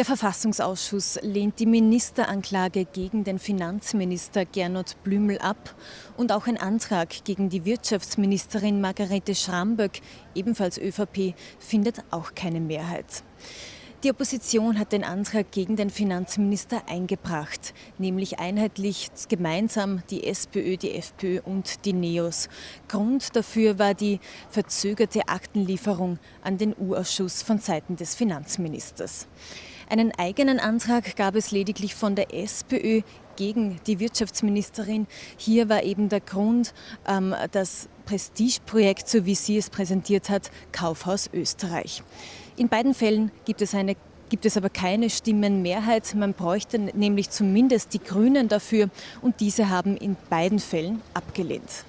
Der Verfassungsausschuss lehnt die Ministeranklage gegen den Finanzminister Gernot Blümel ab und auch ein Antrag gegen die Wirtschaftsministerin Margarete Schramböck, ebenfalls ÖVP, findet auch keine Mehrheit. Die Opposition hat den Antrag gegen den Finanzminister eingebracht, nämlich einheitlich gemeinsam die SPÖ, die FPÖ und die NEOS. Grund dafür war die verzögerte Aktenlieferung an den U-Ausschuss von Seiten des Finanzministers. Einen eigenen Antrag gab es lediglich von der SPÖ gegen die Wirtschaftsministerin. Hier war eben der Grund, das Prestigeprojekt, so wie sie es präsentiert hat, Kaufhaus Österreich. In beiden Fällen gibt es aber keine Stimmenmehrheit. Man bräuchte nämlich zumindest die Grünen dafür und diese haben in beiden Fällen abgelehnt.